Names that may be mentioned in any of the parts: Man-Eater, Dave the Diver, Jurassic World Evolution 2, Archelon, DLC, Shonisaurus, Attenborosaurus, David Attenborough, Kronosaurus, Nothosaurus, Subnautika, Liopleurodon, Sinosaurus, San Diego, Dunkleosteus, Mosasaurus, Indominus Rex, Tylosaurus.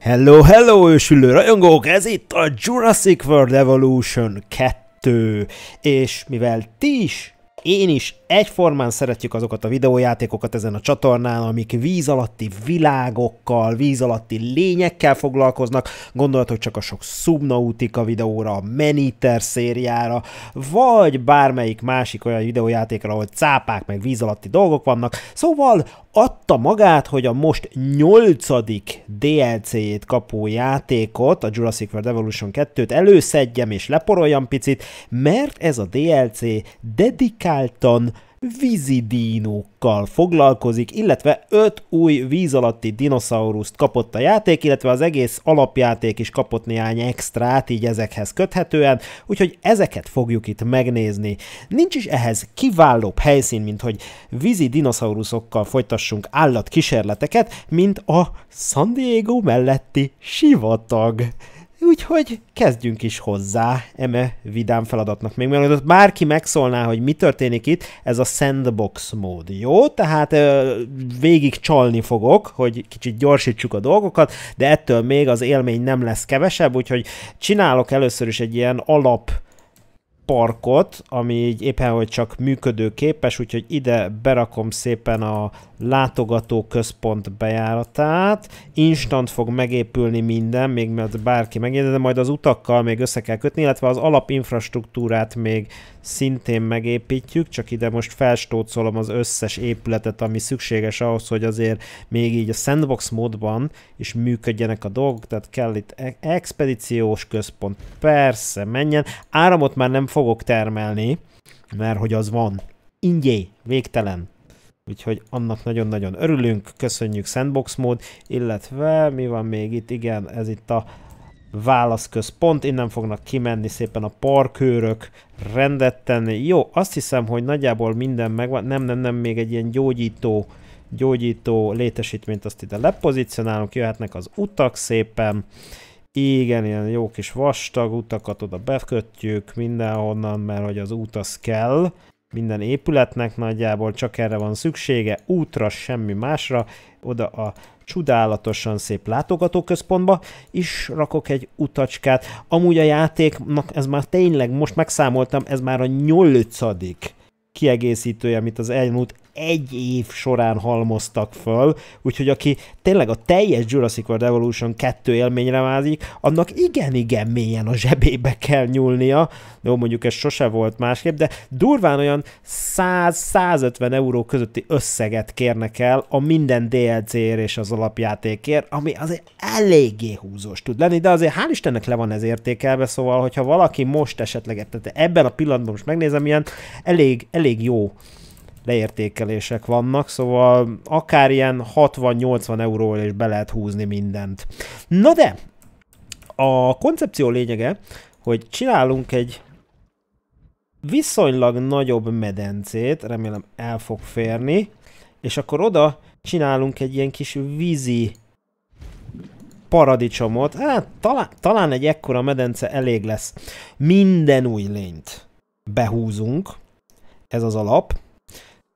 Hello, hello ősülő rajongók! Ez itt a Jurassic World Evolution 2, és mivel ti is, én is egyformán szeretjük azokat a videójátékokat ezen a csatornán, amik víz alatti világokkal, víz alatti lényekkel foglalkoznak, gondoltok csak a sok Subnautika videóra, a Man-Eater szériára, vagy bármelyik másik olyan videójátékra, ahol cápák meg víz alatti dolgok vannak, szóval adta magát, hogy a most 8. DLC-jét kapó játékot, a Jurassic World Evolution 2-t előszedjem és leporoljam picit, mert ez a DLC dedikáltan vízidínókkal foglalkozik, illetve 5 új víz alatti dinoszauruszt kapott a játék, illetve az egész alapjáték is kapott néhány extrát, így ezekhez köthetően, úgyhogy ezeket fogjuk itt megnézni. Nincs is ehhez kiválóbb helyszín, mint hogy vízi dinoszauruszokkal folytassunk állatkísérleteket, mint a San Diego melletti sivatag. Úgyhogy kezdjünk is hozzá eme vidám feladatnak. Még mielőtt bárki megszólná, hogy mi történik itt, ez a sandbox mód, jó? Tehát végig csalni fogok, hogy kicsit gyorsítsuk a dolgokat, de ettől még az élmény nem lesz kevesebb, úgyhogy csinálok először is egy ilyen alap parkot, ami így éppen hogy csak működőképes, úgyhogy ide berakom szépen a látogatóközpont bejáratát. Instant fog megépülni minden, még mert bárki megérde, de majd az utakkal még össze kell kötni, illetve az alapinfrastruktúrát még szintén megépítjük, csak ide most felstócolom az összes épületet, ami szükséges ahhoz, hogy azért még így a sandbox módban is működjenek a dolgok, tehát kell itt expedíciós központ, persze menjen, áramot már nem fogok termelni, mert hogy az van. Ingyé, végtelen. Úgyhogy annak nagyon-nagyon örülünk, köszönjük sandbox mód, illetve mi van még itt, igen, ez itt a válaszközpont, innen fognak kimenni szépen a parkőrök, rendet tenni. Jó, azt hiszem, hogy nagyjából minden megvan, nem, még egy ilyen gyógyító létesítményt azt ide lepozicionálunk, jöhetnek az utak szépen, igen, ilyen jó kis vastag utakat oda bekötjük mindenhonnan, mert hogy az út az kell, minden épületnek nagyjából csak erre van szüksége, útra, semmi másra, oda a csodálatosan szép látogatóközpontba is rakok egy utacskát. Amúgy a játéknak, ez már tényleg, most megszámoltam, ez már a 8. kiegészítője, amit az elmúlt egy év során halmoztak föl, úgyhogy aki tényleg a teljes Jurassic World Evolution 2 élményre vágyik, annak igen-igen mélyen a zsebébe kell nyúlnia, jó, mondjuk ez sose volt másképp, de durván olyan 100-150 euró közötti összeget kérnek el a minden DLC-ért és az alapjátékért, ami azért eléggé húzós tud lenni, de azért hál' Istennek le van ez értékelve, szóval, hogyha valaki most esetleg, ebben a pillanatban most megnézem, ilyen elég jó leértékelések vannak, szóval akár ilyen 60-80 euróval is be lehet húzni mindent. Na de, a koncepció lényege, hogy csinálunk egy viszonylag nagyobb medencét, remélem el fog férni, és akkor oda csinálunk egy ilyen kis vízi paradicsomot, hát talán egy ekkora medence elég lesz. Minden új lényt behúzunk, ez az alap.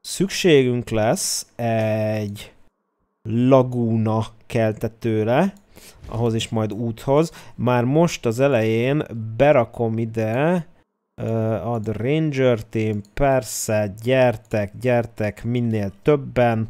Szükségünk lesz egy lagúna keltetőre, ahhoz is majd úthoz. Már most az elején berakom ide a Ranger Team, persze, gyertek, minél többen,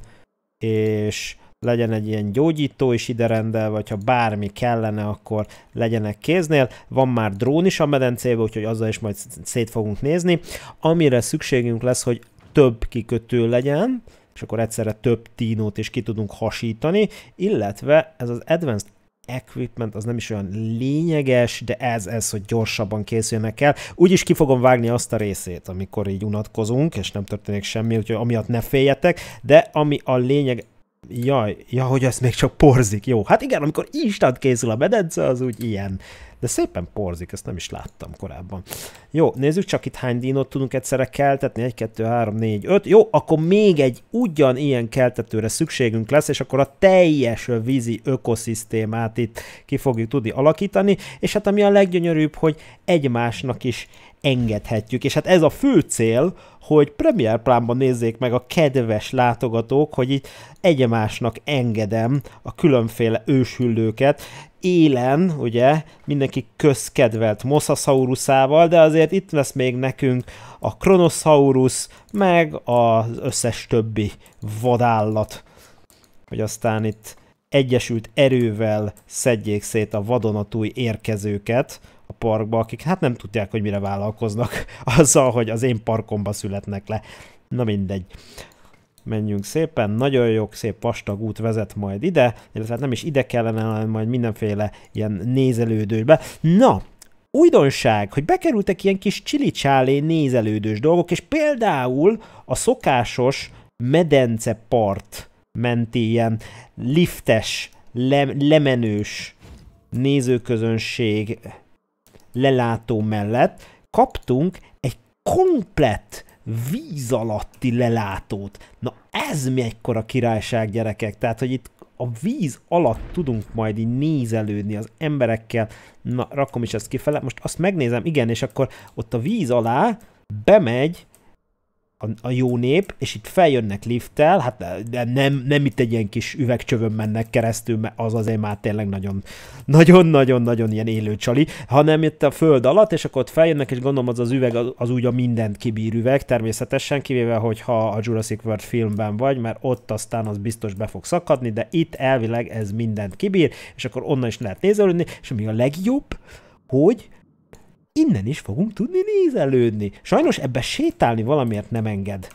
és legyen egy ilyen gyógyító is ide rendelve, vagy ha bármi kellene, akkor legyenek kéznél. Van már drón is a medencében, úgyhogy azzal is majd szét fogunk nézni. Amire szükségünk lesz, hogy több kikötő legyen, és akkor egyszerre több tínót is ki tudunk hasítani, illetve ez az Advanced Equipment, az nem is olyan lényeges, de ez, hogy gyorsabban készüljenek el. Úgyis ki fogom vágni azt a részét, amikor így unatkozunk, és nem történik semmi, úgyhogy amiatt ne féljetek, de ami a lényeg... Jaj, hogy ez még csak porzik, jó. Hát igen, amikor instant készül a medence, az úgy ilyen. De szépen porzik, ezt nem is láttam korábban. Jó, nézzük csak itt hány dínót tudunk egyszerre keltetni. 1, 2, 3, 4, 5. Jó, akkor még egy ugyanilyen keltetőre szükségünk lesz, és akkor a teljes vízi ökoszisztémát itt ki fogjuk tudni alakítani. És hát ami a leggyönyörűbb, hogy egymásnak is engedhetjük. És hát ez a fő cél, hogy Premier Plánban nézzék meg a kedves látogatók, hogy itt egymásnak engedem a különféle őshüllőket. Élen, ugye, mindenki közkedvelt Mosasaurusával, de azért itt lesz még nekünk a Kronosaurus, meg az összes többi vadállat. Hogy aztán itt egyesült erővel szedjék szét a vadonatúj érkezőket a parkba, akik hát nem tudják, hogy mire vállalkoznak azzal, hogy az én parkomba születnek le. Na mindegy. Menjünk szépen, nagyon jó, szép vastag út vezet majd ide, illetve nem is ide kellene, hanem majd mindenféle ilyen nézelődőbe. Na, újdonság, hogy bekerültek ilyen kis csili-csálé nézelődős dolgok, és például a szokásos medencepart menti ilyen liftes, lemenős nézőközönség lelátó mellett kaptunk egy komplett víz alatti lelátót. Na ez mekkora királyság, gyerekek! Tehát, hogy itt a víz alatt tudunk majd így nézelődni az emberekkel. Na, rakom is ezt kifele. Most azt megnézem, igen, és akkor ott a víz alá bemegy a jó nép, és itt feljönnek lifttel, hát nem itt egy ilyen kis üvegcsövön mennek keresztül, mert az azért már tényleg nagyon-nagyon ilyen élő csali, hanem itt a föld alatt, és akkor ott feljönnek, és gondolom az üveg az úgy a mindent kibír üveg, természetesen, kivéve, hogyha a Jurassic World filmben vagy, mert ott aztán az biztos be fog szakadni, de itt elvileg ez mindent kibír, és akkor onnan is lehet nézelődni, és ami a legjobb, hogy innen is fogunk tudni nézelődni. Sajnos ebbe sétálni valamiért nem enged.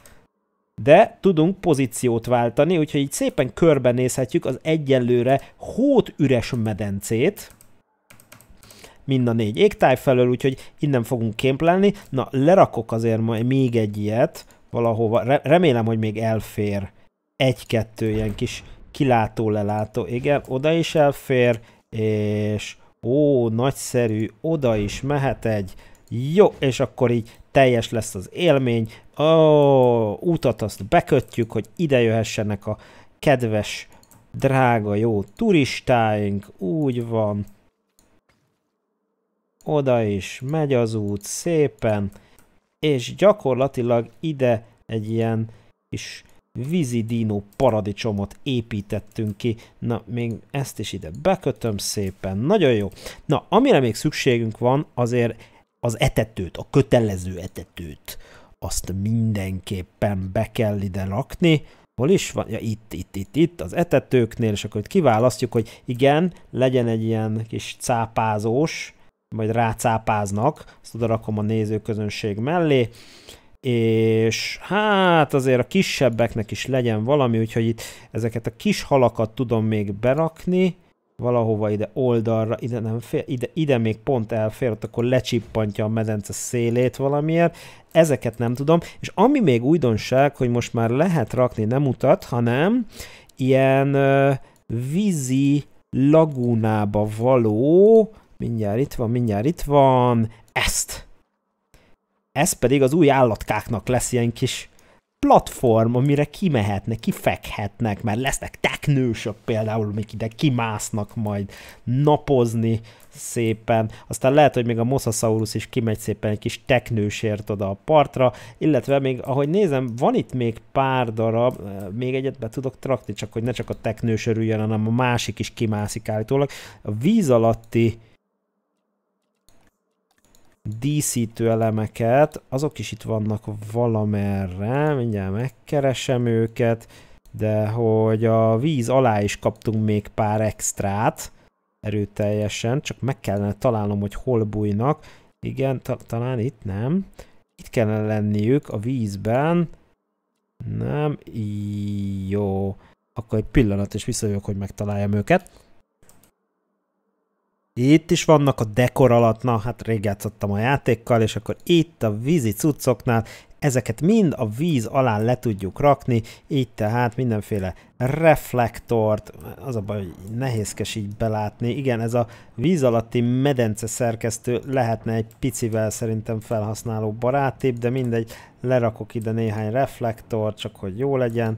De tudunk pozíciót váltani, úgyhogy így szépen körbenézhetjük az egyelőre hót üres medencét. Mind a négy égtáj felől, úgyhogy innen fogunk kémplelni. Na, lerakok azért majd még egy ilyet valahova. Remélem, hogy még elfér. Egy-kettő ilyen kis kilátó-lelátó. Igen, oda is elfér, és... Ó, nagyszerű, oda is mehet egy. Jó, és akkor így teljes lesz az élmény. Ó, útat azt bekötjük, hogy ide jöhessenek a kedves, drága, jó turistáink. Úgy van. Oda is megy az út szépen. És gyakorlatilag ide egy ilyen kis vízi dínó paradicsomot építettünk ki. Na, még ezt is ide bekötöm szépen. Nagyon jó. Na, amire még szükségünk van, azért az etetőt, a kötelező etetőt. Azt mindenképpen be kell ide rakni. Hol is van? Ja, itt, az etetőknél, és akkor itt kiválasztjuk, hogy igen, legyen egy ilyen kis cápázós, majd rácápáznak, ezt oda rakom a nézőközönség mellé, és hát azért a kisebbeknek is legyen valami, úgyhogy itt ezeket a kis halakat tudom még berakni, valahova ide oldalra, ide nem fér, ide még pont elfér, ott akkor lecsippantja a medence szélét valamiért, ezeket nem tudom, és ami még újdonság, hogy most már lehet rakni nem utat, hanem ilyen vízi lagúnába való, mindjárt itt van, ezt! Ez pedig az új állatkáknak lesz ilyen kis platform, amire kimehetnek, kifekhetnek, mert lesznek teknősök például, amik ide kimásznak majd napozni szépen. Aztán lehet, hogy még a Mosasaurus is kimegy szépen egy kis teknősért oda a partra, illetve még, ahogy nézem, van itt még pár darab, még egyet be tudok trakni, csak hogy ne csak a teknős örüljön, hanem a másik is kimászik állítólag. A víz alatti díszítő elemeket, azok is itt vannak valamerre, mindjárt megkeresem őket, de hogy a víz alá is kaptunk még pár extrát, erőteljesen, csak meg kellene találnom, hogy hol bújnak. Igen, talán itt nem. Itt kellene lenniük a vízben. Nem, jó. Akkor egy pillanat, és visszajövök, hogy megtaláljam őket. Itt is vannak a dekor alatt, na hát rég játszottam a játékkal, és akkor itt a vízi cuccoknál Ezeket mind a víz alá le tudjuk rakni, így tehát mindenféle reflektort, az a baj, hogy nehézkes így belátni. Igen, ez a víz alatti medence szerkesztő lehetne egy picivel szerintem felhasználó barátibb, de mindegy, lerakok ide néhány reflektort, csak hogy jó legyen.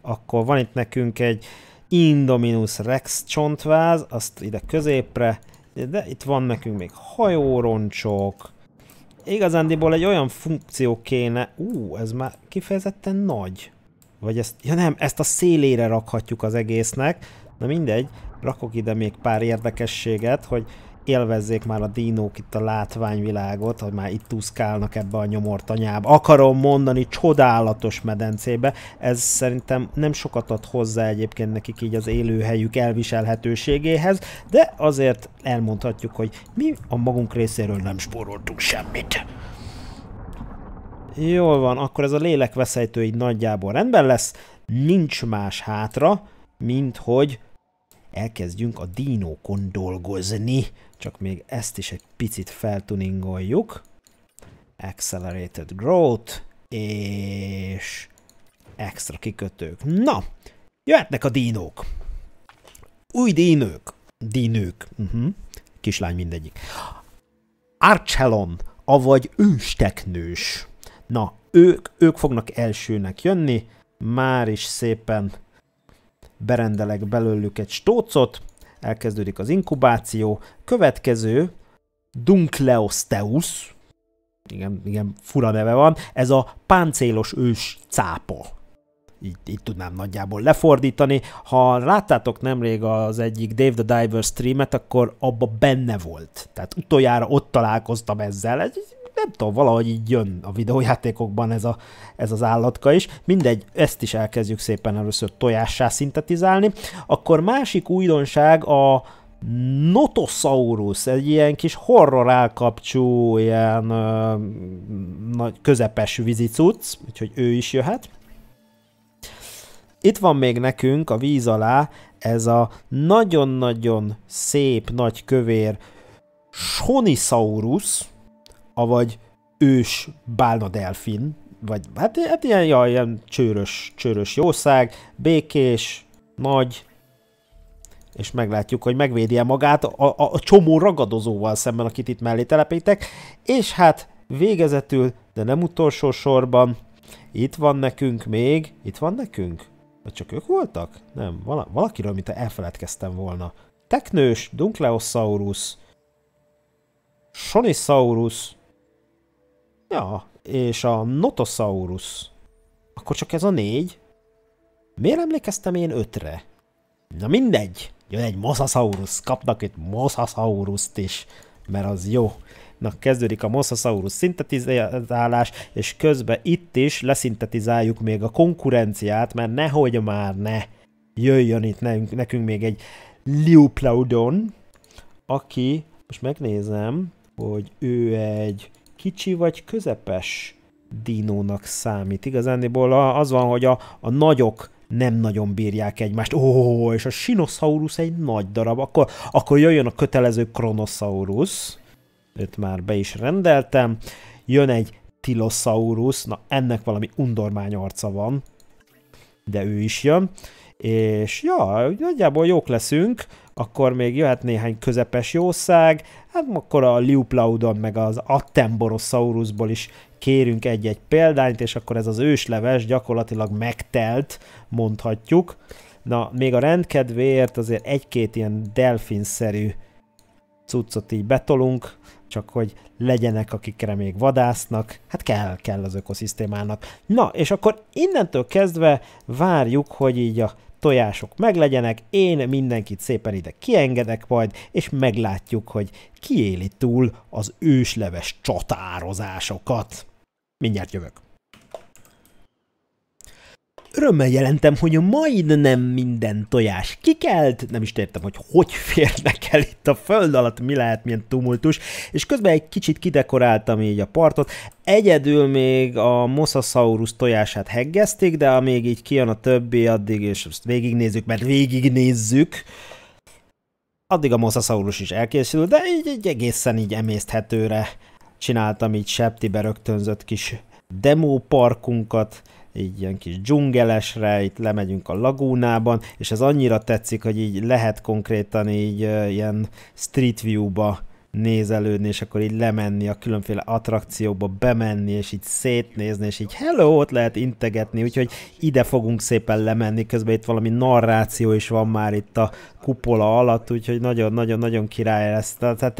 Akkor van itt nekünk egy Indominus Rex csontváz, azt ide középre, de itt van nekünk még hajóroncsok. Igazándiból egy olyan funkció kéne... ez már kifejezetten nagy. Vagy ezt... Ja nem, ezt a szélére rakhatjuk az egésznek. Na mindegy, rakok ide még pár érdekességet, hogy élvezzék már a dinók itt a látványvilágot, hogy már itt úszkálnak ebbe a nyomortanyába. Akarom mondani, csodálatos medencébe. Ez szerintem nem sokat ad hozzá egyébként nekik így az élőhelyük elviselhetőségéhez, de azért elmondhatjuk, hogy mi a magunk részéről nem spóroltunk semmit. Jól van, akkor ez a lélekveszélytől így nagyjából rendben lesz. Nincs más hátra, mint hogy elkezdjünk a dinókon dolgozni. Csak még ezt is egy picit feltuningoljuk. Accelerated growth, és extra kikötők. Na, jöhetnek a dinók. Új dinők. Kislány mindegyik. Archelon, avagy ősteknős. Na, ők fognak elsőnek jönni. Már is szépen berendelek belőlük egy stócot, elkezdődik az inkubáció. Következő, Dunkleosteus, igen, fura neve van, ez a páncélos ős cápa. Így tudnám nagyjából lefordítani. Ha láttátok nemrég az egyik Dave the Diver streamet, akkor abba benne volt. Tehát utoljára ott találkoztam ezzel. Nem tudom, valahogy így jön a videójátékokban ez az állatka is. Mindegy, ezt is elkezdjük szépen először tojássá szintetizálni. Akkor másik újdonság a Nothosaurus, egy ilyen kis horror állkapcsú, ilyen nagy közepes vízicucc, úgyhogy ő is jöhet. Itt van még nekünk a víz alá ez a nagyon-nagyon szép, nagy kövér Shonisaurus, avagy ős bálnadelfin, vagy hát ilyen csőrös jószág, békés, nagy, és meglátjuk, hogy megvédi magát a csomó ragadozóval szemben, akit itt mellé telepítek, és hát végezetül, de nem utolsó sorban, itt van nekünk? Vagy csak ők voltak? Nem, valakiről, mint elfeledkeztem volna. Teknős, Dunkleosaurus, Shonisaurus, ja, és a Nothosaurus. Akkor csak ez a négy? Miért emlékeztem én ötre? Na mindegy, jön egy Mosasaurus, kapnak itt Mosasaurust is, mert az jó. Na, kezdődik a Mosasaurus szintetizálás, és közben itt is leszintetizáljuk még a konkurenciát, mert nehogy már ne jöjjön itt nekünk még egy Liopleurodon, aki, most megnézem, hogy ő egy kicsi vagy közepes dinónak számít. Igazándiból az van, hogy a nagyok nem nagyon bírják egymást. Ó, és a Sinosaurus egy nagy darab. Akkor jöjjön a kötelező Kronosaurus. Őt már be is rendeltem. Jön egy Tylosaurus. Na, ennek valami undormány arca van. De ő is jön. És ja, nagyjából jók leszünk. Akkor még jöhet néhány közepes jószág, hát akkor a Liopleurodon meg az Attenborosaurusból is kérünk egy-egy példányt, és akkor ez az ősleves gyakorlatilag megtelt, mondhatjuk. Na, még a rendkedvéért azért egy-két ilyen delfinszerű cuccot így betolunk, csak hogy legyenek, akikre még vadásznak, hát kell az ökoszisztémának. Na, és akkor innentől kezdve várjuk, hogy így a tojások meglegyenek, én mindenkit szépen ide kiengedek majd, és meglátjuk, hogy ki éli túl az ősleves csatározásokat. Mindjárt jövök. Örömmel jelentem, hogy majdnem minden tojás kikelt, nem is értem, hogy férnek el itt a föld alatt, mi lehet, milyen tumultus, és közben egy kicsit kidekoráltam így a partot, egyedül még a Mosasaurus tojását heggezték, de amíg így kijön a többi, addig, és azt végignézzük, mert végignézzük, addig a Mosasaurus is elkészül, de így egészen így emészthetőre csináltam így septibe rögtönzött kis demo parkunkat, így ilyen kis dzsungelesre, itt lemegyünk a lagúnában, és ez annyira tetszik, hogy így lehet konkrétan így ilyen street view-ba nézelődni, és akkor így lemenni a különféle attrakciókba, bemenni, és így szétnézni, és így hello, ott lehet integetni, úgyhogy ide fogunk szépen lemenni, közben itt valami narráció is van már itt a kupola alatt, úgyhogy nagyon-nagyon-nagyon király lesz. Tehát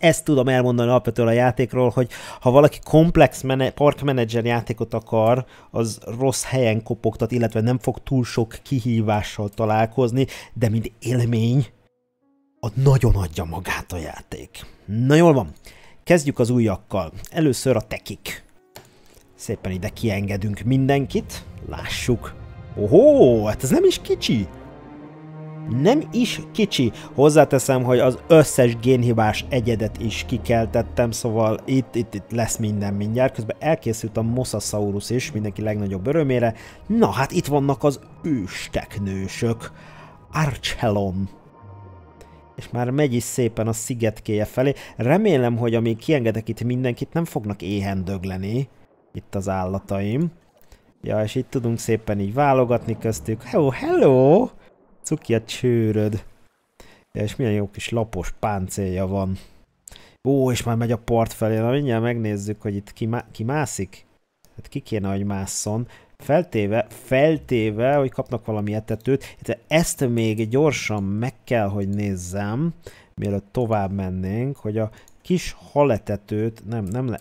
ezt tudom elmondani alapvetően a játékról, hogy ha valaki komplex parkmenedzser játékot akar, az rossz helyen kopogtat, illetve nem fog túl sok kihívással találkozni, de mint élmény, nagyon adja magát a játék. Na jól van, kezdjük az újakkal. Először a tekik. Szépen ide kiengedünk mindenkit, lássuk. Ohó, hát ez nem is kicsi. Nem is kicsi. Hozzáteszem, hogy az összes génhibás egyedet is kikeltettem, szóval itt lesz minden mindjárt. Közben elkészült a Mosasaurus is, mindenki legnagyobb örömére. Na hát itt vannak az ősteknősök. Archelon. És már megy is szépen a szigetkéje felé. Remélem, hogy amíg kiengedek itt mindenkit, nem fognak éhen dögleni itt az állataim. Ja, és itt tudunk szépen így válogatni köztük. Hello, hello! Cuki a csőröd. Ja, és milyen jó kis lapos páncélja van. Ó, és már megy a part felé. Na, mindjárt megnézzük, hogy itt ki mászik. Hát ki kéne, hogy másszon. Feltéve, hogy kapnak valami etetőt. Ezt még gyorsan meg kell, hogy nézzem, mielőtt tovább mennénk, hogy a kis haletetőt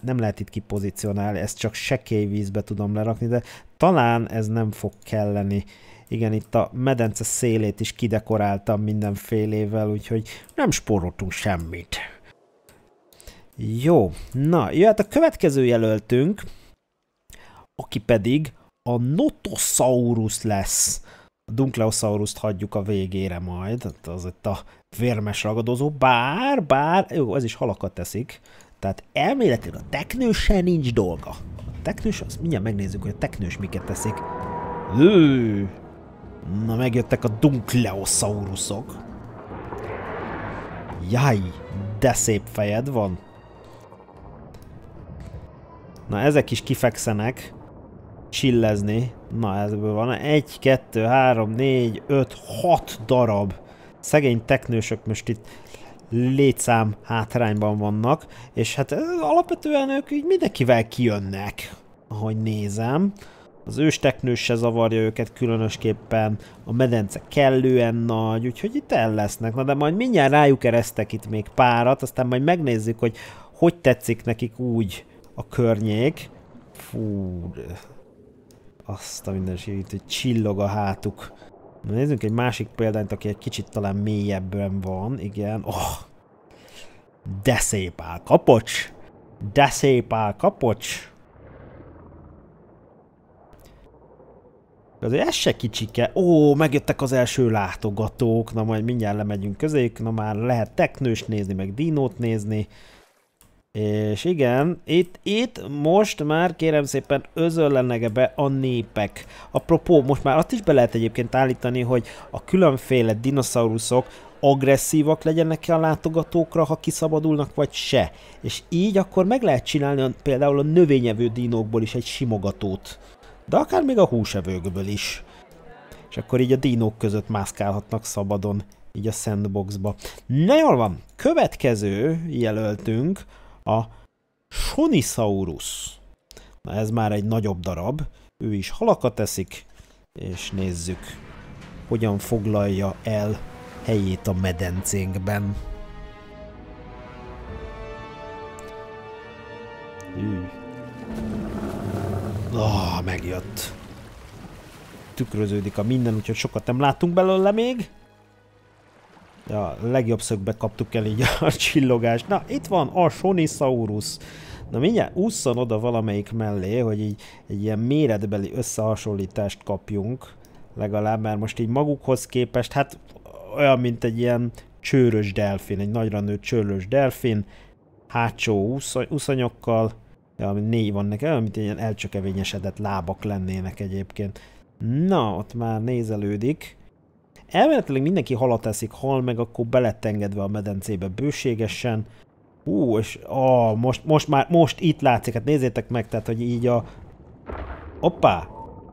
nem lehet itt kipozícionálni, ezt csak sekély vízbe tudom lerakni, de talán ez nem fog kelleni. Igen, itt a medence szélét is kidekoráltam mindenfélével, úgyhogy nem spóroltunk semmit. Jó, na, jöhet a következő jelöltünk, aki pedig a Nothosaurus lesz. A Dunkleosaurust hagyjuk a végére majd, az itt a vérmes ragadozó, bár, jó, ez is halakat teszik, tehát elméletileg a teknőssel nincs dolga. A teknős, azt mindjárt megnézzük, hogy a teknős miket teszik. Na, megjöttek a Dunkleosaurusok. Jaj, de szép fejed van. Na, ezek is kifekszenek. Csillezni. Na, ezből van 1, 2, 3, 4, 5, 6 darab. Szegény teknősök most itt létszám hátrányban vannak, és hát alapvetően ők így mindenkivel kijönnek, ahogy nézem. Az ősteknős se zavarja őket különösképpen, a medence kellően nagy, úgyhogy itt el lesznek. Na, de majd mindjárt rájuk eresztek itt még párat, aztán majd megnézzük, hogy hogy tetszik nekik úgy a környék. Fú... Azt a mindenség, hogy csillog a hátuk. Na, nézzünk egy másik példányt, aki egy kicsit talán mélyebben van, igen. Oh, de szép állkapocs! De szép állkapocs! Azért ez se kicsike. Ó, megjöttek az első látogatók, na majd mindjárt lemegyünk közéjük, na már lehet teknőst nézni, meg dinót nézni. És igen, itt most már kérem szépen özöllenek be a népek. Apropó, most már azt is be lehet egyébként állítani, hogy a különféle dinoszauruszok agresszívak legyenek-e a látogatókra, ha kiszabadulnak, vagy se. És így akkor meg lehet csinálni például a növényevő dinókból is egy simogatót. De akár még a húsevőkből is. És akkor így a dinók között mászkálhatnak szabadon, így a sandboxba. Na jól van, következő jelöltünk a Shonisaurus. Na, ez már egy nagyobb darab, ő is halakat eszik, és nézzük, hogyan foglalja el helyét a medencénkben. Megjött. Tükröződik a minden, úgyhogy sokat nem látunk belőle még. Ja, legjobb szögbe kaptuk el így a csillogást. Na, itt van a Shonisaurus. Na, mindjárt ússzon oda valamelyik mellé, hogy így egy ilyen méretbeli összehasonlítást kapjunk. Legalább már most így magukhoz képest, hát olyan, mint egy ilyen csőrös delfin, egy nagyra nőtt csőrös delfin. Hátsó uszonyokkal, ja, négy van neki, olyan, mint egy ilyen elcsökevényesedett lábak lennének egyébként. Na, ott már nézelődik. Elméletileg mindenki halat eszik, hal meg, akkor be lett engedve a medencébe bőségesen. Hú, és most itt látszik, hát nézzétek meg, tehát, hogy így a... Hoppá!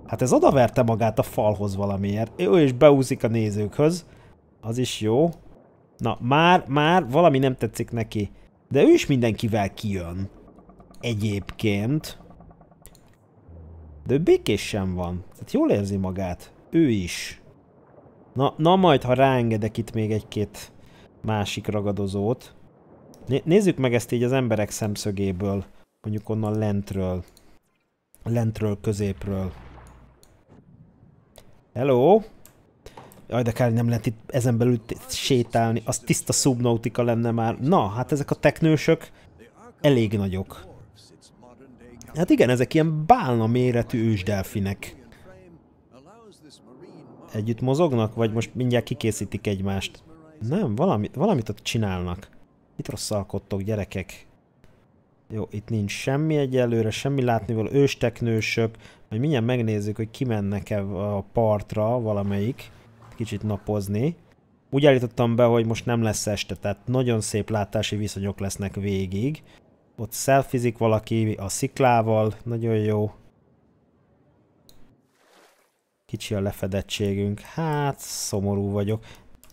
Hát ez odaverte magát a falhoz valamiért. Ő is beúszik a nézőkhöz. Az is jó. Na, már valami nem tetszik neki. De ő is mindenkivel kijön. Egyébként. De ő békés sem van. Tehát jól érzi magát. Ő is. Na majd, ha ráengedek itt még egy-két másik ragadozót. Nézzük meg ezt így az emberek szemszögéből. Mondjuk onnan lentről. Lentről, középről. Hello! Jaj, de kár, nem lehet itt ezen belül sétálni. Az tiszta Subnautika lenne már. Na, hát ezek a teknősök elég nagyok. Hát igen, ezek ilyen bálna méretű ősdelfinek. Együtt mozognak? Vagy most mindjárt kikészítik egymást? Nem, valamit ott csinálnak. Itt rosszalkodtok, gyerekek. Jó, itt nincs semmi egyelőre, semmi látnivaló. Ősteknősök. Majd mindjárt megnézzük, hogy kimennek-e a partra valamelyik. Kicsit napozni. Úgy állítottam be, hogy most nem lesz este, tehát nagyon szép látási viszonyok lesznek végig. Ott selfizik valaki a sziklával, nagyon jó. Kicsi a lefedettségünk. Hát, szomorú vagyok.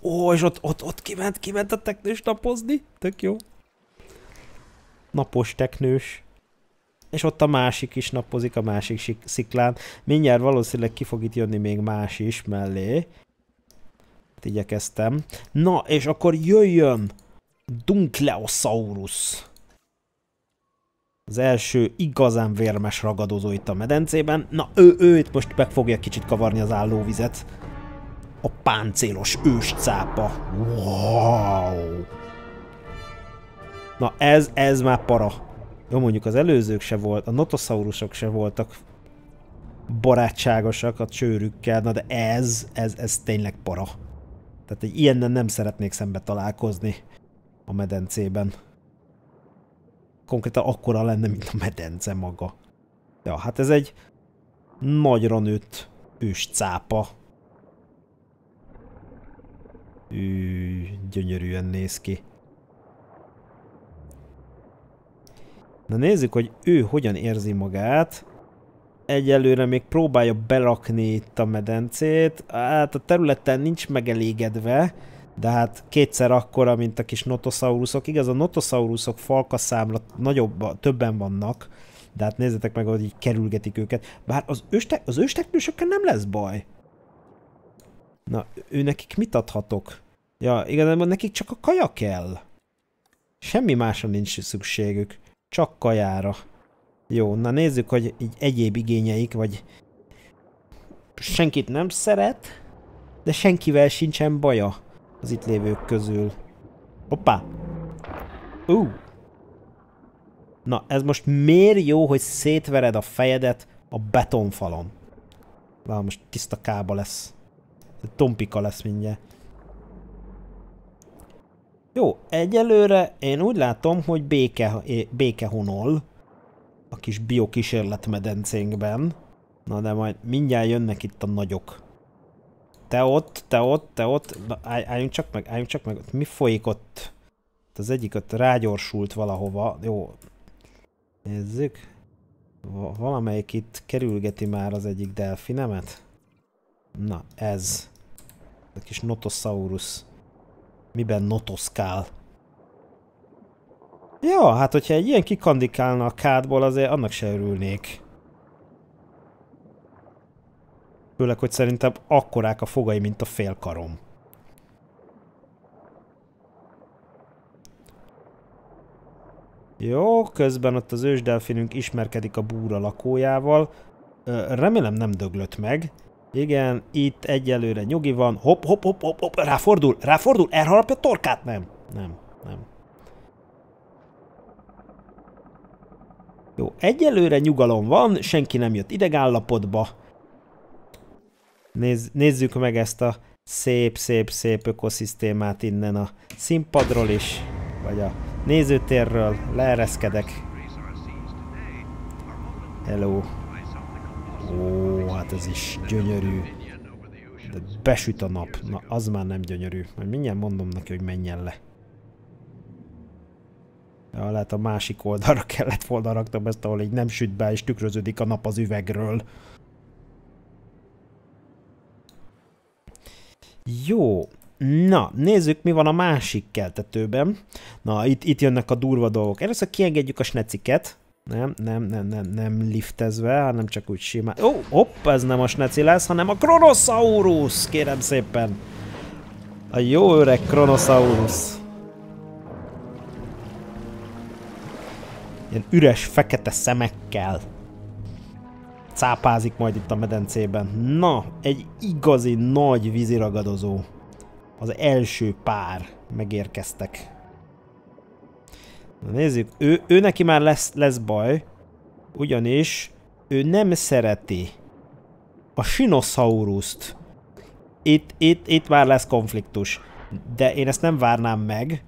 Ó, és ott kiment a teknős napozni. Tök jó. Napos teknős. És ott a másik is napozik, a másik sziklán. Mindjárt valószínűleg ki fog itt jönni még más is mellé. Igyekeztem. Na, és akkor jöjjön Dunkleosteus. Az első igazán vérmes ragadozó itt a medencében. Na, őt most meg fogja kicsit kavarni az állóvizet. A páncélos őscápa. Wow! Na, ez már para. Jó, mondjuk az előzők se volt, a nothosaurusok se voltak barátságosak a csőrükkel, na de ez tényleg para. Tehát egy ilyennel nem szeretnék szembe találkozni a medencében. Konkrétan akkora lenne, mint a medence maga. Ja, hát ez egy nagyra nőtt őscápa. Gyönyörűen néz ki. Na nézzük, hogy ő hogyan érzi magát. Egyelőre még próbálja berakni itt a medencét, hát a területen nincs megelégedve, de hát kétszer akkora, mint a kis nothosaurusok. Igaz, a nothosaurusok falkaszámra nagyobb, többen vannak, de hát nézzetek meg, hogy így kerülgetik őket. Bár az ősteknősökkel nem lesz baj. Na, ő nekik mit adhatok? Ja, igazán nekik csak a kaja kell. Semmi másra nincs szükségük, csak kajára. Jó, na nézzük, hogy így egyéb igényeik, vagy senkit nem szeret, de senkivel sincsen baja az itt lévők közül. Hoppá! Na, ez most miért jó, hogy szétvered a fejedet a betonfalon? Lá, most tiszta kába lesz. Tompika lesz mindjárt. Jó, egyelőre én úgy látom, hogy béke honol a kis biokísérlet medencénkben. Na de majd mindjárt jönnek itt a nagyok. Te ott. Na, álljunk csak meg. Mi folyik ott? Az egyik ott rágyorsult valahova. Jó. Nézzük. Valamelyik itt kerülgeti már az egyik delfinemet. Na, ez. A kis nothosaurus. Miben notoszkál? Ja, hát hogyha egy ilyen kikandikálna a kádból, azért annak se örülnék. Főleg, hogy szerintem akkorák a fogai, mint a félkarom. Jó, közben ott az ősdelfinünk ismerkedik a búra lakójával. Remélem nem döglött meg. Igen, itt egyelőre nyugi van. Hopp, ráfordul, elharapja a torkát, nem. Jó, egyelőre nyugalom van, senki nem jött idegállapotba. Nézzük meg ezt a szép ökoszisztémát innen a színpadról is, vagy a nézőtérről. Leereszkedek. Hello. Ó, hát ez is gyönyörű. De besüt a nap. Na, az már nem gyönyörű. Majd mindjárt mondom neki, hogy menjen le. Ja, lehet a másik oldalra kellett volna raknom ezt, ahol így nem süt be és tükröződik a nap az üvegről. Jó. Na, nézzük, mi van a másik keltetőben. Na, itt jönnek a durva dolgok. Először kiengedjük a sneciket. Nem liftezve, hanem csak úgy simán. Ó, hopp, ez nem a sneci lesz, hanem a Kronosaurus, kérem szépen. A jó öreg Kronosaurus. Ilyen üres, fekete szemekkel. Cápázik majd itt a medencében. Na, egy igazi nagy víziragadozó. Az első pár megérkeztek. Na nézzük, ő neki már lesz baj, ugyanis ő nem szereti a Shinosaurust. Itt már lesz konfliktus, de én ezt nem várnám meg.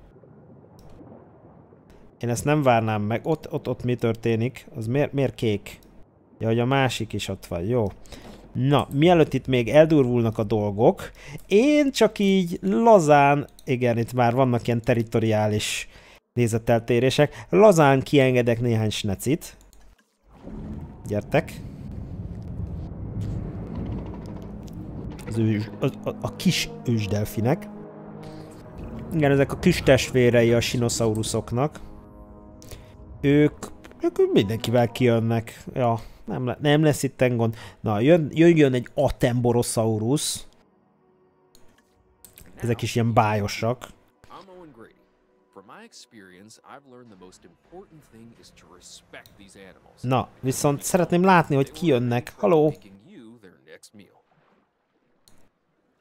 Ott mi történik? Az miért kék? Ja, hogy a másik is ott van, jó. Na, mielőtt itt még eldurvulnak a dolgok, én csak így lazán, igen, itt már vannak ilyen territoriális nézeteltérések, lazán kiengedek néhány snecit. Gyertek. A kis ősdelfinek. Igen, ezek a kis testvérei a Shinosaurusoknak. Ők mindenkivel kijönnek. Ja, nem lesz itten gond. Na, jön egy Attenborosaurus. Ezek is ilyen bájosak. Na, viszont szeretném látni, hogy kijönnek. Haló!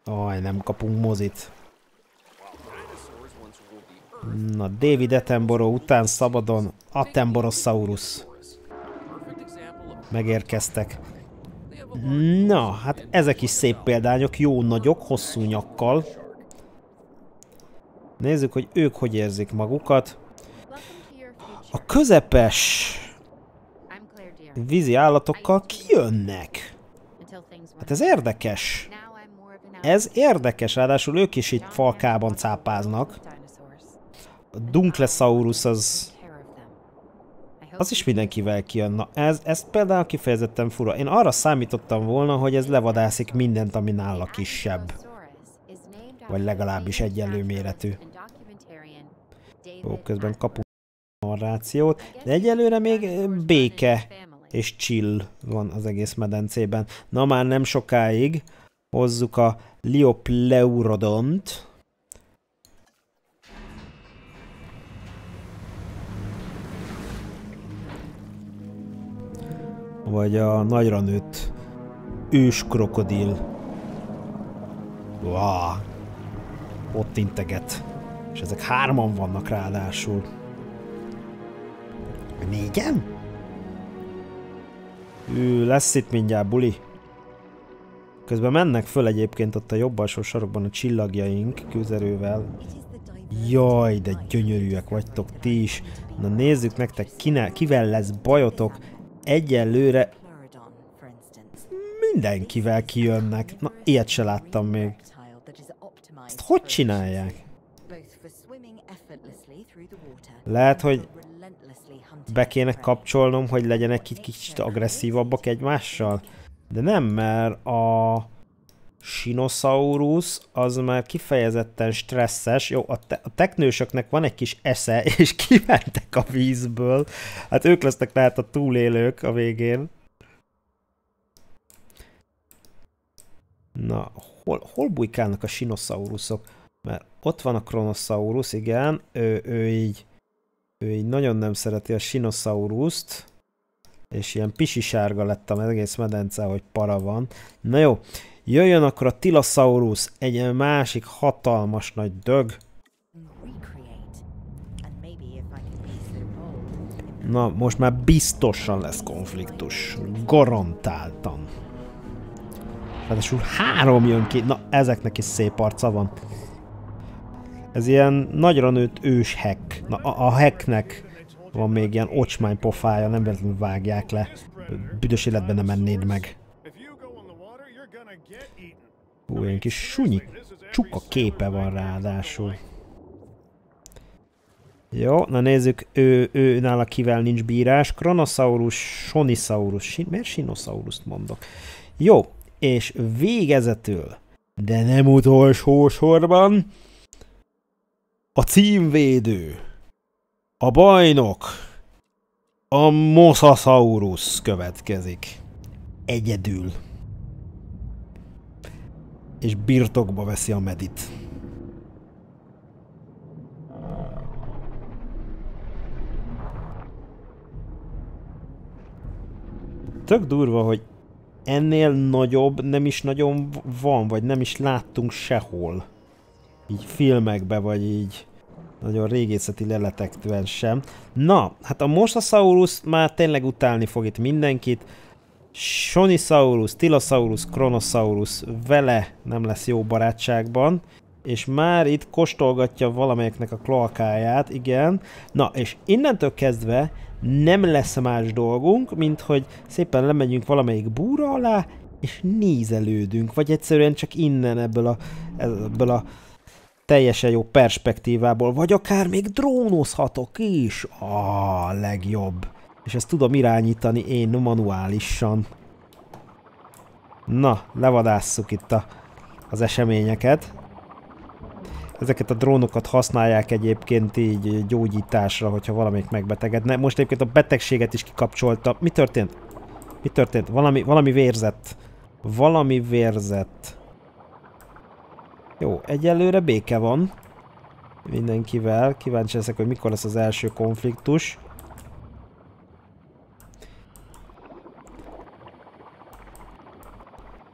Aj, nem kapunk mozit. Na, David Attenborough után szabadon Attenborosaurus. Megérkeztek. Na, hát ezek is szép példányok, jó nagyok, hosszú nyakkal. Nézzük, hogy ők hogy érzik magukat. A közepes vízi állatokkal kijönnek. Hát ez érdekes. Ez érdekes, ráadásul ők is itt falkában cápáznak. A Dunkleosteus az is mindenkivel kijön. Na, ez például kifejezetten fura. Én arra számítottam volna, hogy ez levadászik mindent, ami nála kisebb. Vagy legalábbis egyenlő méretű. Ó, közben kapunk narrációt. De egyelőre még béke és chill van az egész medencében. Na, már nem sokáig hozzuk a Liopleurodont. Vagy a nagyra nőtt őskrokodil. Wow. Ott integet. És ezek hárman vannak ráadásul. Négyen? Lesz itt mindjárt buli. Közben mennek föl egyébként ott a jobb alsó sarokban a csillagjaink kőzerővel. Jaj, de gyönyörűek vagytok ti is. Na nézzük nektek, kivel lesz bajotok. Egyelőre mindenkivel kijönnek. Na, ilyet se láttam még. Ezt hogy csinálják? Lehet, hogy be kéne kapcsolnom, hogy legyenek itt kicsit agresszívabbak egymással. De nem, mert a Shinosaurus az már kifejezetten stresszes. Jó, a teknősöknek van egy kis esze, és kimentek a vízből. Hát ők lesznek lehet a túlélők a végén. Na, hol bujkálnak a Shinosaurusok? Mert ott van a Kronosaurus, igen. Ő így nagyon nem szereti a Shinosaurust. És ilyen pisisárga lett az egész medence, hogy para van. Na jó, jöjjön akkor a Tylosaurus, egy másik hatalmas nagy dög. Na, most már biztosan lesz konfliktus. Garantáltan. Ráadásul három jön ki. Na, ezeknek is szép arca van. Ez ilyen nagyra nőtt őshek. Na, a heknek van még ilyen ocsmány pofája, nem véletlenül vágják le. Büdös életben nem ennéd meg. Hú, ilyen kis sunyi csuka képe van ráadásul. Jó, na nézzük, őnála kivel nincs bírás. Kronosaurus, Shonisaurus. Miért Sinosaurust mondok? Jó, és végezetül, de nem utolsó sorban, a címvédő, a bajnok, a Mosasaurus következik. Egyedül. És birtokba veszi a medit. Tök durva, hogy ennél nagyobb nem is nagyon van, vagy nem is láttunk sehol. Így filmekbe, vagy így nagyon régészeti leletekben sem. Na, hát a Mosasaurus már tényleg utálni fog itt mindenkit. Shonisaurus, Tylosaurus, Kronosaurus vele nem lesz jó barátságban. És már itt kóstolgatja valamelyiknek a kloakáját, igen. Na, és innentől kezdve nem lesz más dolgunk, mint hogy szépen lemegyünk valamelyik búra alá, és nézelődünk. Vagy egyszerűen csak innen ebből a teljesen jó perspektívából, vagy akár még drónozhatok is. A legjobb. És ezt tudom irányítani én manuálisan. Na, levadásszuk itt az eseményeket. Ezeket a drónokat használják egyébként így gyógyításra, hogyha valamelyik megbetegedne. Most egyébként a betegséget is kikapcsolta. Mi történt? Mi történt? Valami vérzett. Valami vérzett. Jó, egyelőre béke van. Mindenkivel. Kíváncsi leszek, hogy mikor lesz az első konfliktus.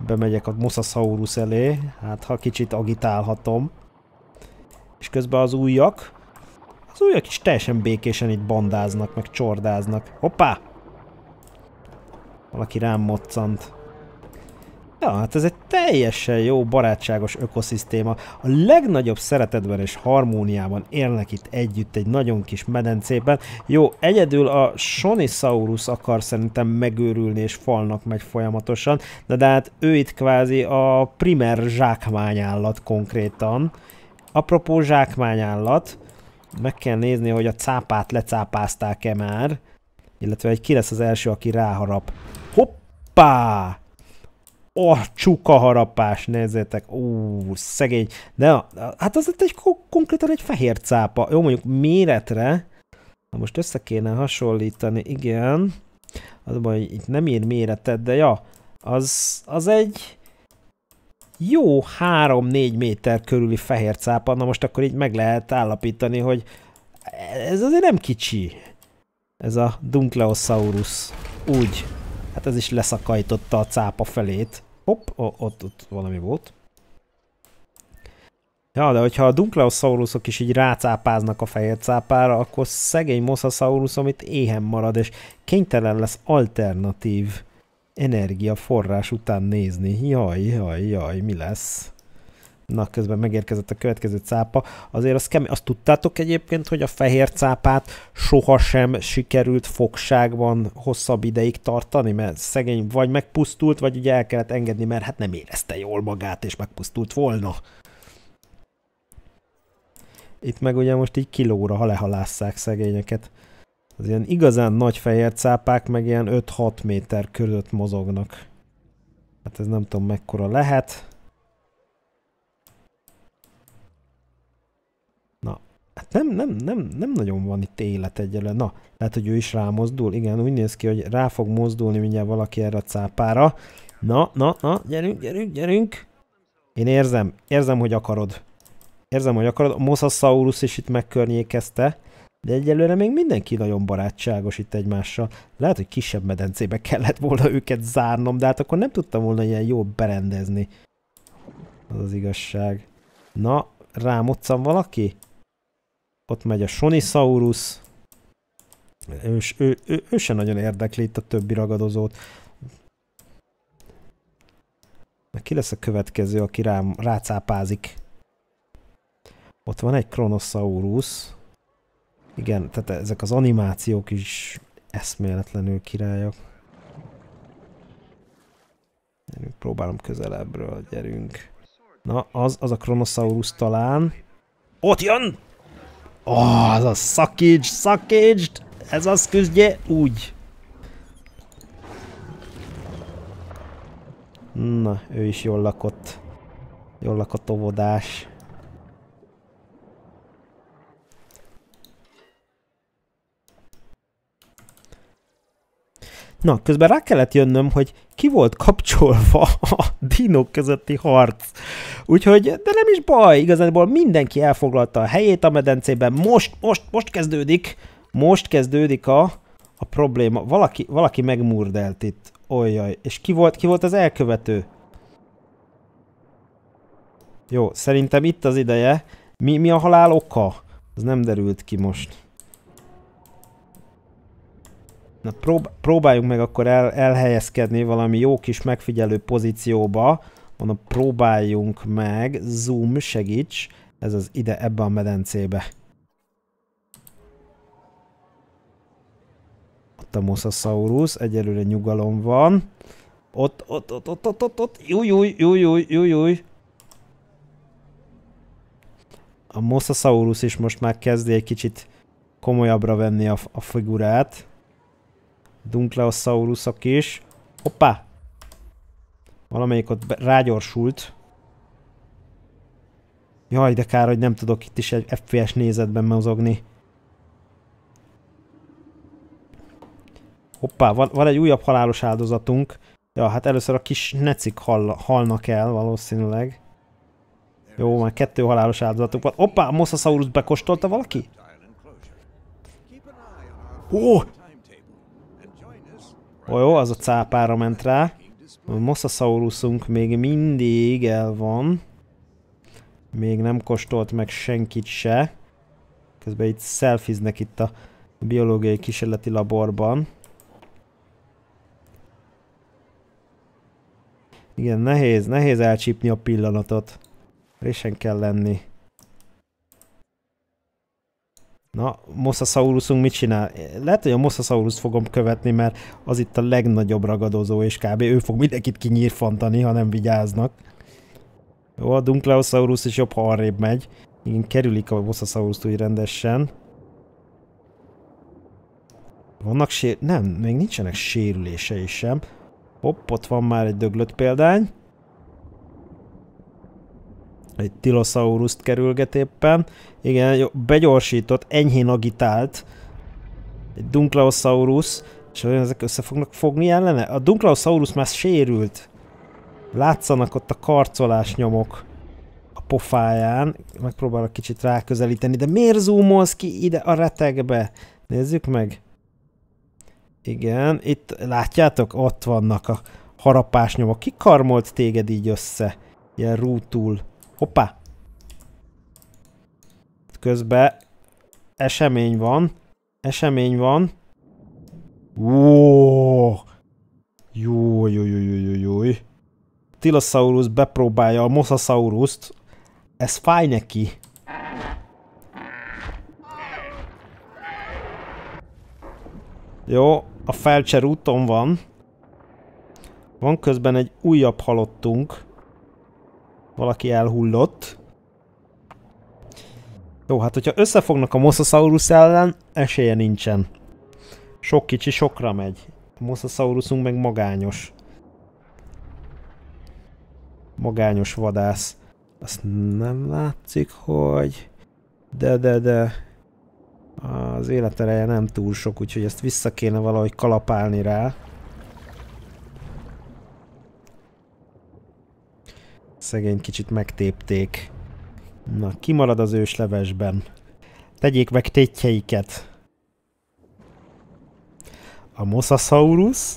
Bemegyek a Mosasaurus elé. Hát, ha kicsit agitálhatom. És közben az újak is teljesen békésen itt bandáznak, meg csordáznak. Hoppá! Valaki rám moccant. Ja, hát ez egy teljesen jó, barátságos ökoszisztéma. A legnagyobb szeretetben és harmóniában élnek itt együtt egy nagyon kis medencében. Jó, egyedül a Shonisaurus akar szerintem megőrülni és falnak megy folyamatosan, de hát ő itt kvázi a primer zsákmányállat konkrétan. Apropó zsákmányállat, meg kell nézni, hogy a cápát lecápázták-e már, illetve hogy ki lesz az első, aki ráharap. Hoppá! A csukaharapás, nézzétek, szegény. De hát az egy konkrétan egy fehér cápa. Jó, mondjuk méretre. Na most össze kéne hasonlítani, igen. Az baj, itt nem ír méretet, de ja, az egy... jó 3-4 méter körüli fehér cápa, na most akkor így meg lehet állapítani, hogy ez azért nem kicsi. Ez a Dunkleosteus. Úgy. Hát ez is leszakajtotta a cápa felét. Hopp, ott valami volt. Ja, de hogyha a Dunkleosteusok is így rácápáznak a fehér cápára, akkor szegény Mosasaurus, amit éhen marad, és kénytelen lesz alternatív energiaforrás után nézni. Jaj, mi lesz? Na, közben megérkezett a következő cápa. Azért az kemény. Azt tudtátok egyébként, hogy a fehér cápát sohasem sikerült fogságban hosszabb ideig tartani, mert szegény vagy megpusztult, vagy ugye el kellett engedni, mert hát nem érezte jól magát, és megpusztult volna. Itt meg ugye most így kilóra, ha lehalásszák szegényeket. Az ilyen igazán nagy fehér cápák meg ilyen 5-6 méter körött mozognak. Hát ez nem tudom mekkora lehet. Na, hát nem nagyon van itt élet egyelőre. Na, lehet, hogy ő is rámozdul. Igen, úgy néz ki, hogy rá fog mozdulni mindjárt valaki erre a cápára. Na, gyerünk! Én érzem, hogy akarod. A Mosasaurus is itt megkörnyékezte. De egyelőre még mindenki nagyon barátságos itt egymással. Lehet, hogy kisebb medencébe kellett volna őket zárnom, de hát akkor nem tudtam volna ilyen jól berendezni. Az az igazság. Na, rámoccam valaki? Ott megy a Shonisaurus. Ő sem nagyon érdekli itt a többi ragadozót. Na, ki lesz a következő, aki rácápázik? Ott van egy Kronosaurus. Igen, tehát ezek az animációk is eszméletlenül királyok. Gyerünk, próbálom közelebbről, gyerünk. Na, az a Kronosaurus talán. Ott jön! Oh, az a szakítsd! Ez az, küzdje úgy. Na, ő is jól lakott. Jól lakott óvodás. Na, közben rá kellett jönnöm, hogy ki volt kapcsolva a dinók közötti harc. Úgyhogy, de nem is baj, igazából mindenki elfoglalta a helyét a medencében. Most kezdődik a probléma. Valaki megmurdelt itt. Oljaj, és ki volt az elkövető? Jó, szerintem itt az ideje. Mi a halál oka? Ez nem derült ki most. Na, próbáljunk meg akkor elhelyezkedni valami jó kis megfigyelő pozícióba. Mondom, próbáljunk meg. Zoom, segíts. Ez az ide, ebbe a medencébe. Ott a Mosasaurus. Egyelőre nyugalom van. Ott. Júj. A Mosasaurus is most már kezdi egy kicsit komolyabbra venni a figurát. Dunkleosteusok is. Hoppá! Valamelyik ott rágyorsult. Jaj, de kár, hogy nem tudok itt is egy FPS nézetben mozogni. Hoppá, van egy újabb halálos áldozatunk. Ja, hát először a kis necik halnak el valószínűleg. Jó, már 2 halálos áldozatunk van. Hoppá, a Mosasaurus bekóstolta valaki? Ó! Oh, jó, az a cápára ment rá. A Mosasaurusunk még mindig el van. Még nem kóstolt meg senkit se. Közben itt szelfiznek itt a biológiai kísérleti laborban. Igen, nehéz elcsípni a pillanatot. Résen kell lenni. Na, Mosasaurusunk mit csinál? Lehet, hogy a Mosasaurust fogom követni, mert az itt a legnagyobb ragadozó, és kb. Ő fog mindenkit kinyírfantani, ha nem vigyáznak. Jó, a Dunkleosaurus is jobb, ha arrébb megy. Igen, kerülik a Mosasaurust úgy rendesen. Vannak nem, még nincsenek sérülései sem. Hopp, ott van már egy döglött példány. Egy Tylosaurust kerülget éppen. Igen, jó, begyorsított, enyhén agitált. Egy Dunkleosaurus. És ezek össze fognak fogni ellene? A Dunkleosaurus már sérült. Látszanak ott a karcolás nyomok a pofáján. Megpróbálok kicsit ráközelíteni, de miért zoomolsz ki ide a retekbe? Nézzük meg. Igen, itt látjátok? Ott vannak a harapás nyomok. Ki karmolt téged így össze? Ilyen rútul. Hoppá! Közben esemény van. Ó! Júj. Tylosaurus bepróbálja a Mosasaurust. Ez fáj neki. Jó, a felcser úton van. Van közben egy újabb halottunk. Valaki elhullott. Jó, hát hogyha összefognak a Mosasaurus ellen, esélye nincsen. Sok kicsi sokra megy. A Mosasaurusunk meg magányos. Magányos vadász. Azt nem látszik, hogy... De... Az életereje nem túl sok, úgyhogy ezt vissza kéne valahogy kalapálni rá. Szegény kicsit megtépték. Na, kimarad az őslevesben. Tegyék meg tétjeiket. A Mosasaurus,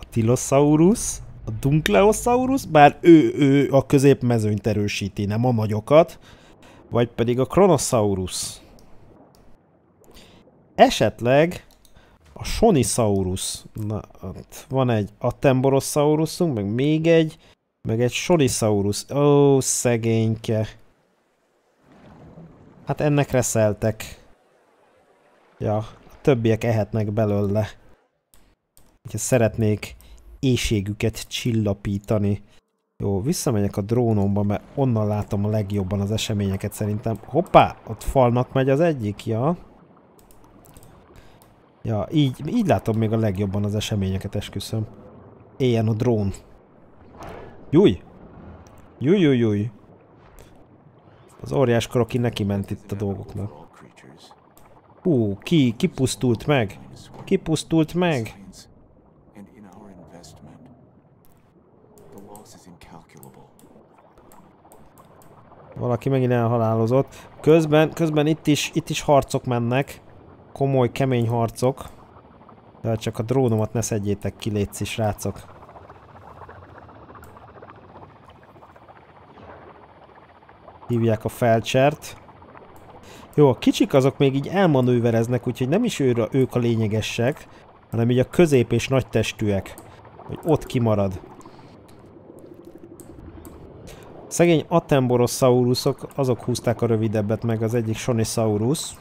a Tylosaurus, a Dunkleosaurus, bár ő a középmezőnyt erősíti, nem a nagyokat, vagy pedig a Kronosaurus. Esetleg a Shonisaurus. Na, ott van egy Attenborosaurusunk, meg még egy. Meg egy Shonisaurus. Ó, szegényke. Hát ennek reszeltek. Ja, a többiek ehetnek belőle. Ha szeretnék éjségüket csillapítani. Jó, visszamegyek a drónomba, mert onnan látom a legjobban az eseményeket szerintem. Hoppá! Ott falnak megy az egyik, ja. Ja, így látom még a legjobban az eseményeket, esküszöm. Éljen a drón. Júj! Júj, júj, júj! Az óriás kroki neki ment itt a dolgoknak. Hú, kipusztult meg! Kipusztult meg! Valaki megint elhalálozott. Közben itt is harcok mennek. Komoly, kemény harcok. De csak a drónomat ne szedjétek ki, létszi, srácok. Hívják a felcsert. Jó, a kicsik azok még így elmanővereznek, úgyhogy nem is ők a lényegesek, hanem így a közép és nagy testűek. Hogy ott kimarad. Szegény Attenborosaurusok, azok húzták a rövidebbet meg, az egyik Shonisaurus.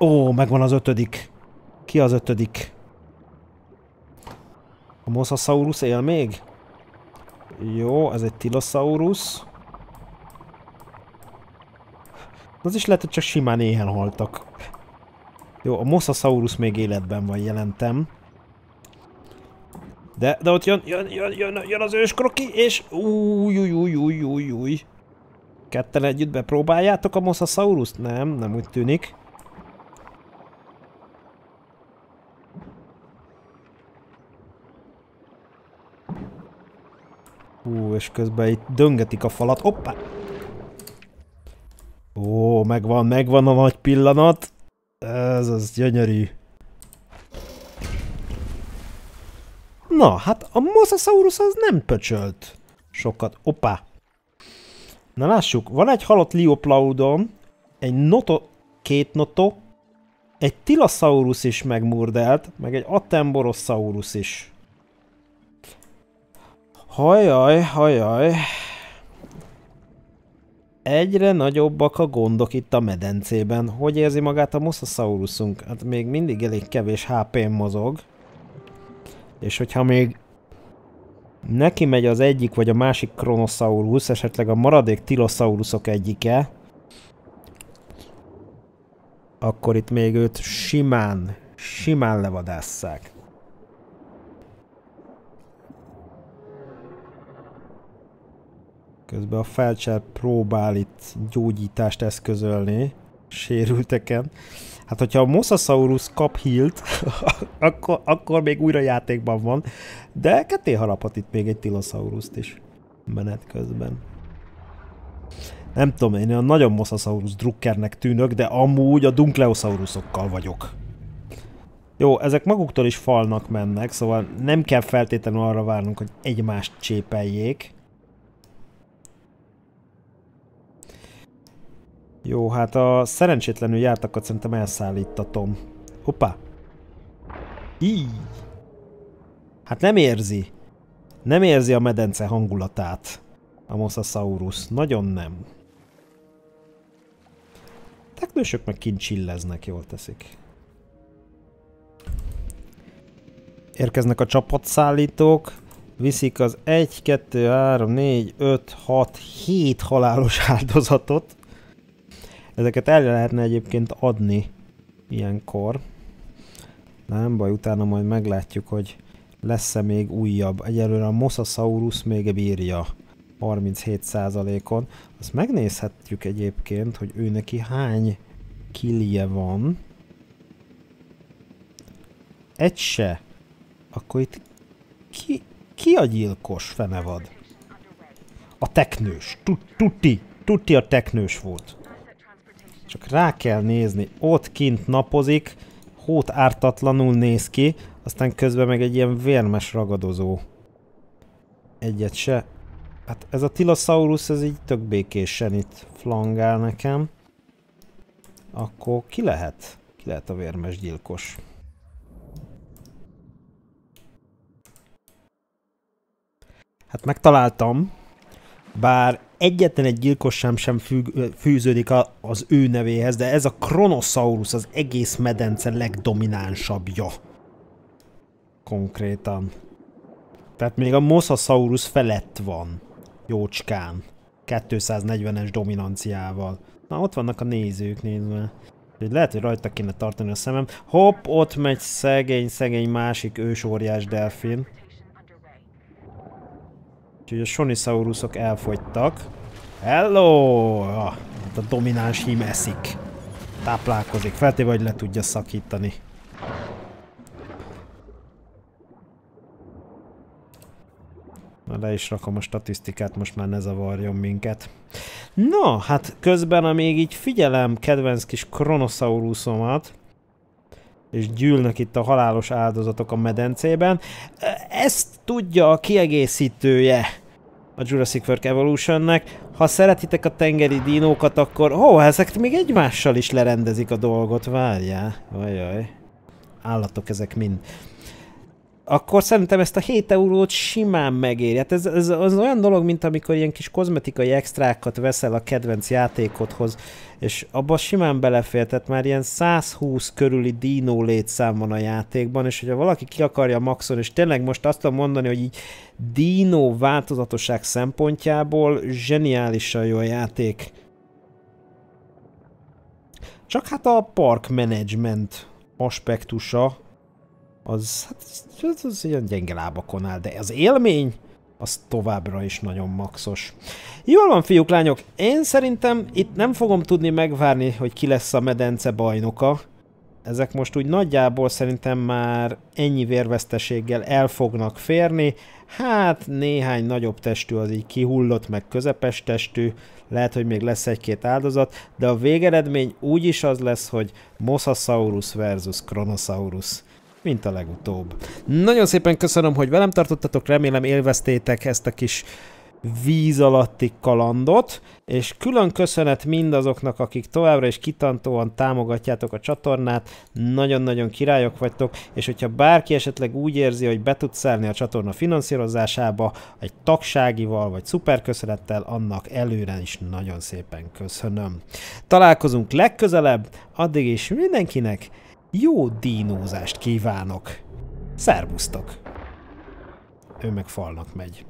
Ó, megvan az ötödik. Ki az ötödik? A Mosasaurus él még? Jó, ez egy Tylosaurus. Az is lehet, hogy csak simán éhen haltak. Jó, a Mosasaurus még életben van, jelentem. De ott jön az őskroki, és új. Ketten együtt bepróbáljátok a Mosasaurust? Nem úgy tűnik. Hú, és közben itt döngetik a falat. Hoppá! Ó, megvan a nagy pillanat. Ez az gyönyörű. Na, hát a Mosasaurus az nem pöcsölt sokat. Hoppá! Na lássuk, van egy halott Liopleurodon, egy két noto, egy Tylosaurus is megmurdelt, meg egy Attenborosaurus is. Hajaj. Egyre nagyobbak a gondok itt a medencében. Hogy érzi magát a Mosasaurusunk? Hát még mindig elég kevés HP-n mozog. És hogyha még neki megy az egyik vagy a másik Kronosaurus, esetleg a maradék Tylosaurusok egyike, akkor itt még őt simán levadásszák. Közben a felcser próbál itt gyógyítást eszközölni sérülteken. Hát, hogyha a Mosasaurus kap healt, akkor még újra játékban van. De ketté haraphat itt még egy Tylosaurust is menet közben. Nem tudom, én a nagyon Mosasaurus drukkernek tűnök, de amúgy a Dunkleosaurusokkal vagyok. Jó, ezek maguktól is falnak mennek, szóval nem kell feltétlenül arra várnunk, hogy egymást csépeljék. Jó, hát a szerencsétlenül jártakat szerintem elszállítatom. Hoppá! Így! Hát nem érzi. Nem érzi a medence hangulatát. A Mosasaurus. Nagyon nem. Teknősök meg kint csilleznek, jól teszik. Érkeznek a csapatszállítók. Viszik az 1, 2, 3, 4, 5, 6, 7 halálos áldozatot. Ezeket el lehetne egyébként adni ilyenkor. Nem baj, utána majd meglátjuk, hogy lesz-e még újabb. Egyelőre a Mosasaurus még bírja 37%-on. Azt megnézhetjük egyébként, hogy ő neki hány killje van. Egy se. Akkor itt ki a gyilkos fenevad? A teknős. Tuti a teknős volt. Csak rá kell nézni, ott kint napozik, hót ártatlanul néz ki, aztán közben meg egy ilyen vérmes ragadozó. Egyet se. Hát ez a Tylosaurus, ez így tök békésen itt flangál nekem. Akkor ki lehet? Ki lehet a vérmes gyilkos? Hát megtaláltam. Bár egyetlen egy gyilkos sem fűződik az ő nevéhez, de ez a Kronosaurus az egész medence legdominánsabbja. konkrétan. Tehát még a Mosasaurus felett van. Jócskán. 240-es dominanciával. Na, ott vannak a nézők, nézve. Úgyhogy lehet, hogy rajta kéne tartani a szemem. Hopp, ott megy szegény másik ősóriás delfin. Úgyhogy a Shonisaurusok elfogytak. Hello! Hát a domináns hím eszik. Táplálkozik. Feltéve, hogy le tudja szakítani. Na, le is rakom a statisztikát, most már ne zavarjon minket. Na, hát közben, amíg így figyelem kedvenc kis kronoszaurusomat, és gyűlnek itt a halálos áldozatok a medencében, ezt tudja a kiegészítője a Jurassic World Evolution-nek. Ha szeretitek a tengeri dinókat, akkor... Ó, ezek még egymással is lerendezik a dolgot, várjál. Ajaj. Állatok ezek mind. Akkor szerintem ezt a 7 eurót simán megéri. Hát ez az olyan dolog, mint amikor ilyen kis kozmetikai extrákat veszel a kedvenc játékodhoz, és abba simán belefér, tehát már ilyen 120 körüli dino létszám van a játékban, és hogyha valaki ki akarja maxon, és tényleg most azt tudom mondani, hogy így dino változatosság szempontjából zseniálisan jó a játék. Csak hát a park management aspektusa az, hát az ilyen gyenge lábakon áll, de az élmény, az továbbra is nagyon maxos. Jól van, fiúk, lányok, én szerintem itt nem fogom tudni megvárni, hogy ki lesz a medence bajnoka. Ezek most úgy nagyjából szerintem már ennyi vérveszteséggel el fognak férni. Hát néhány nagyobb testű az így kihullott, meg közepes testű, lehet, hogy még lesz egy-két áldozat, de a végeredmény úgyis az lesz, hogy Mosasaurus versus Kronosaurus. Mint a legutóbb. Nagyon szépen köszönöm, hogy velem tartottatok, remélem élveztétek ezt a kis víz alatti kalandot, és külön köszönet mindazoknak, akik továbbra is kitartóan támogatjátok a csatornát, nagyon-nagyon királyok vagytok, és hogyha bárki esetleg úgy érzi, hogy be tudsz állni a csatorna finanszírozásába, egy tagságival vagy szuperköszönettel, annak előre is nagyon szépen köszönöm. Találkozunk legközelebb, addig is mindenkinek jó dinózást kívánok! Szerbusztok! Ő meg falnak megy.